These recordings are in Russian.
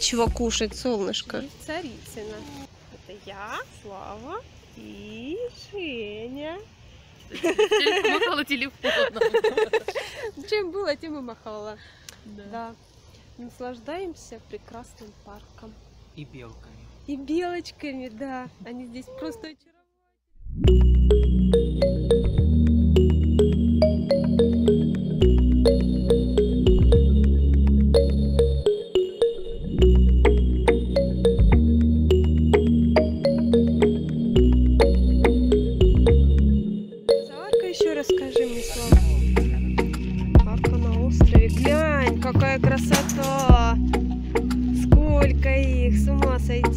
нечего кушать, солнышко. И Царицыно. Это я, Слава и Женя. Махала телефоном. Чем было, тем и махала. Да. Наслаждаемся прекрасным парком. И белками. И белочками, да. Они здесь просто очаровательны. Какая красота! Сколько их, с ума сойти!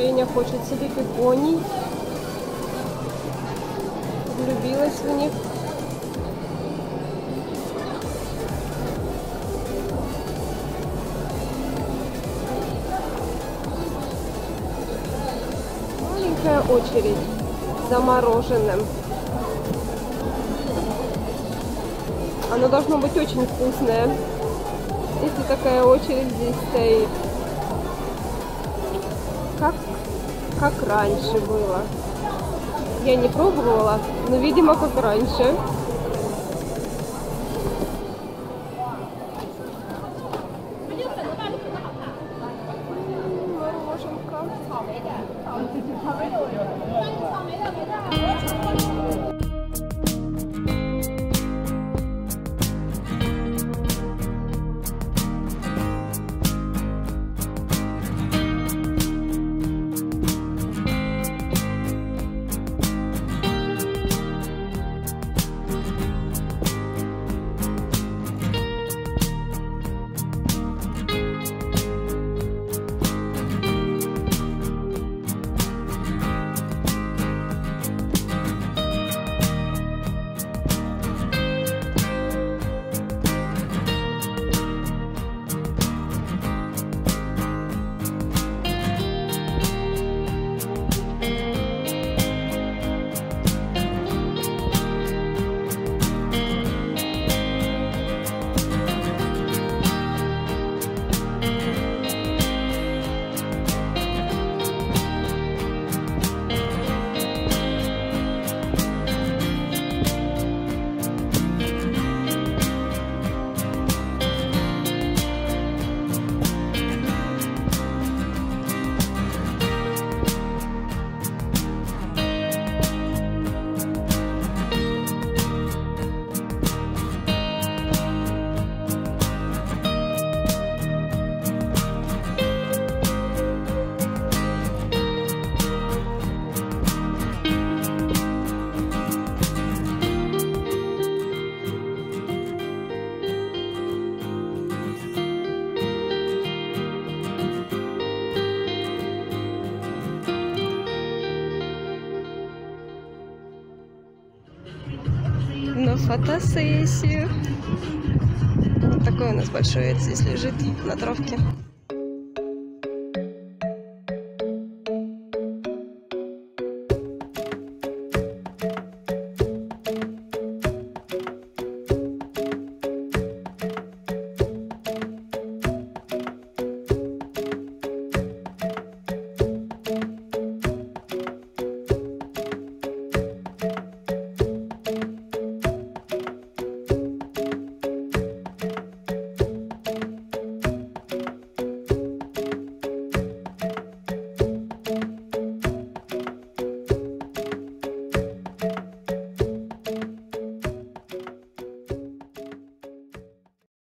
Женя хочет себе пегоний. Влюбилась в них. Маленькая очередь за мороженым. Оно должно быть очень вкусное, если такая очередь здесь стоит. Как раньше было. Я не пробовала, но, видимо, как раньше. Фотосессию. Вот такой у нас большой эцис лежит на травке.